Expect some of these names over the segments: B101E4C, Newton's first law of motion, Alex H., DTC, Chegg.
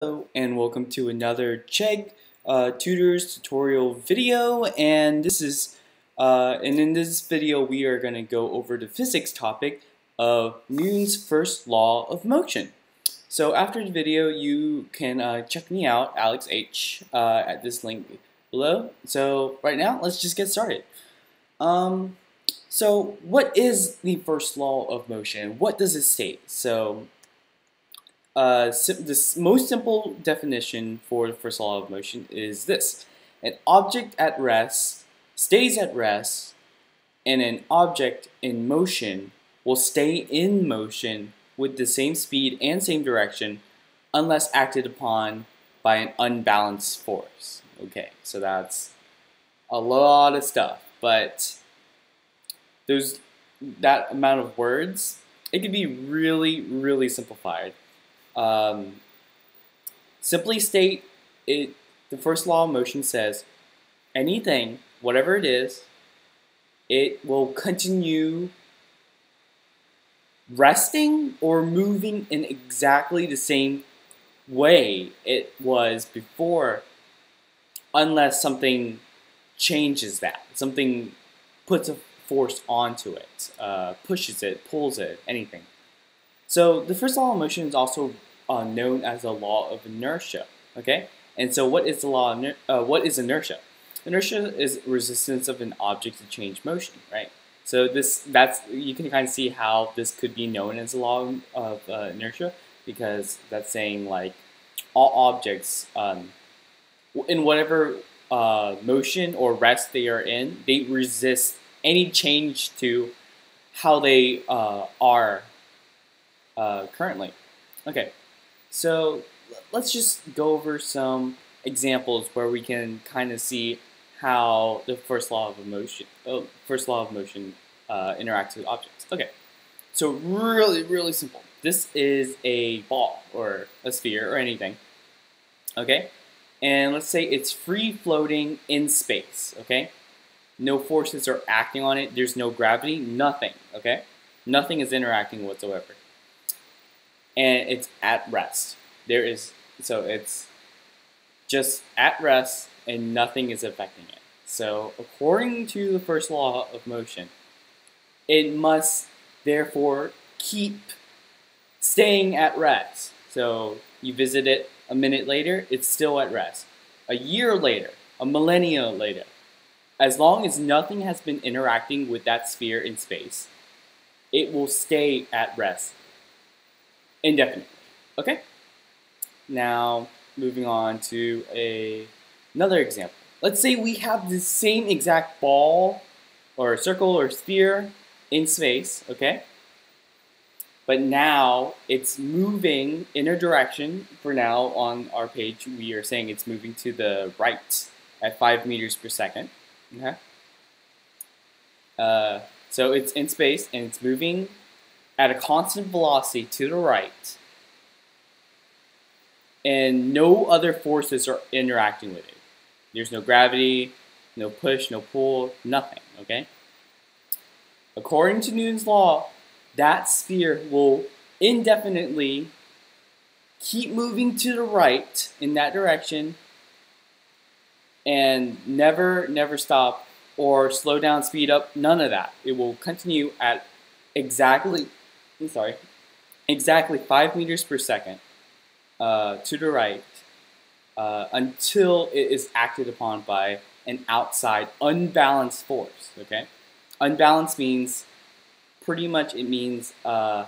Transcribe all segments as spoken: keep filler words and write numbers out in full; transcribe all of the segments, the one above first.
Hello and welcome to another Chegg uh, tutors tutorial video, and this is uh, and in this video we are going to go over the physics topic of Newton's first law of motion. So after the video you can uh, check me out, Alex H, uh, at this link below. So right now let's just get started. Um, so what is the first law of motion? What does it state? So Uh, sim the most simple definition for the first law of motion is this: an object at rest stays at rest, and an object in motion will stay in motion with the same speed and same direction unless acted upon by an unbalanced force. Okay, so that's a lot of stuff, but there's that amount of words. It could be really, really simplified. Um, simply state it. The first law of motion says anything, whatever it is, it will continue resting or moving in exactly the same way it was before, unless something changes that. Something puts a force onto it, uh, pushes it, pulls it, anything. So the first law of motion is also Uh, known as the law of inertia. Okay, and so what is the law? Of, uh, what is inertia? Inertia is resistance of an object to change motion, right? So this, that's, you can kind of see how this could be known as the law of uh, inertia, because that's saying like all objects um, in whatever uh, motion or rest they are in, they resist any change to how they uh, are uh, currently. Okay. So let's just go over some examples where we can kind of see how the first law of motion, oh, first law of motion, uh, interacts with objects. Okay, so really, really simple. This is a ball or a sphere or anything. Okay, and let's say it's free floating in space. Okay, no forces are acting on it. There's no gravity. Nothing. Okay, nothing is interacting whatsoever. And it's at rest. There is, so it's just at rest and nothing is affecting it. So according to the first law of motion, it must therefore keep staying at rest. So you visit it a minute later, it's still at rest. A year later, a millennia later, as long as nothing has been interacting with that sphere in space, it will stay at rest indefinitely. Okay? Now, moving on to a, another example. Let's say we have the same exact ball or circle or sphere in space, okay? But now it's moving in a direction. For now, on our page, we are saying it's moving to the right at five meters per second. Okay? Uh, so it's in space and it's moving at a constant velocity to the right, and no other forces are interacting with it. There's no gravity, no push, no pull, nothing, okay? According to Newton's law, that sphere will indefinitely keep moving to the right in that direction and never, never stop or slow down, speed up, none of that. It will continue at exactly, I'm sorry, exactly five meters per second uh, to the right uh, until it is acted upon by an outside unbalanced force. Okay, unbalanced means pretty much it means uh,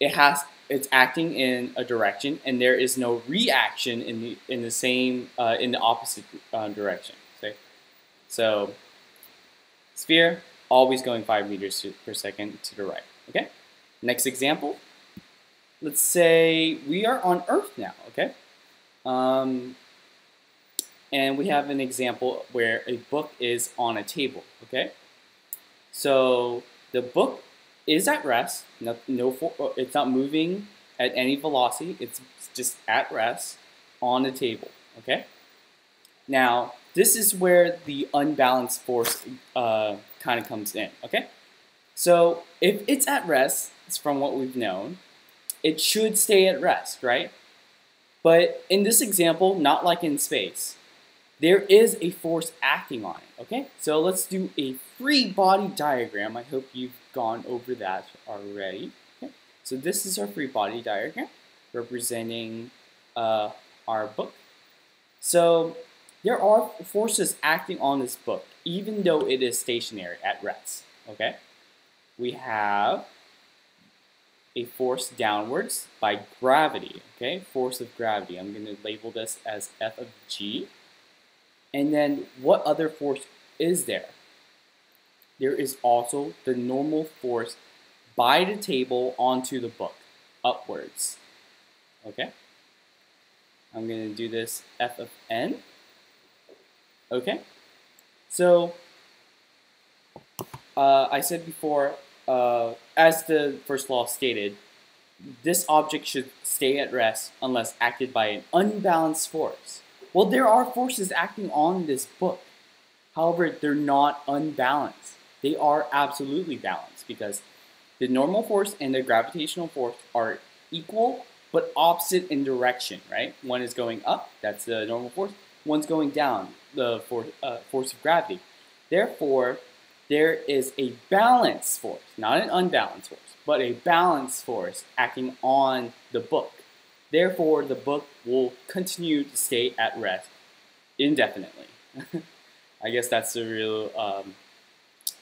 it has it's acting in a direction and there is no reaction in the in the same uh, in the opposite uh, direction. Okay, so sphere, always going five meters per second to the right. Okay? Next example. Let's say we are on Earth now. Okay? Um, and we have an example where a book is on a table. Okay? So the book is at rest. No, no for, it's not moving at any velocity. It's just at rest on a table. Okay? Now, this is where the unbalanced force uh, kind of comes in, okay? So if it's at rest, it's from what we've known, it should stay at rest, right? But in this example, not like in space, there is a force acting on it, okay? So let's do a free body diagram. I hope you've gone over that already. Okay? So this is our free body diagram representing uh, our book. So there are forces acting on this book, even though it is stationary at rest, okay? We have a force downwards by gravity, okay? Force of gravity. I'm going to label this as F of G. And then what other force is there? There is also the normal force by the table onto the book, upwards, okay? I'm going to do this F of N, okay? So, uh, I said before, uh, as the first law stated, this object should stay at rest unless acted by an unbalanced force. Well, there are forces acting on this book. However, they're not unbalanced. They are absolutely balanced because the normal force and the gravitational force are equal but opposite in direction, right? One is going up, that's the normal force. One's going down, the for, uh, force of gravity. Therefore, there is a balanced force, not an unbalanced force, but a balanced force acting on the book. Therefore, the book will continue to stay at rest indefinitely. I guess that's the real um,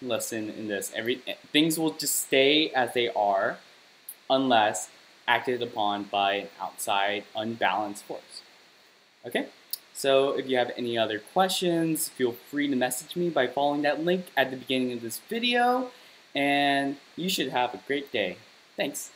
lesson in this. Every, things will just stay as they are unless acted upon by an outside unbalanced force. Okay? So if you have any other questions, feel free to message me by following that link at the beginning of this video, and you should have a great day. Thanks.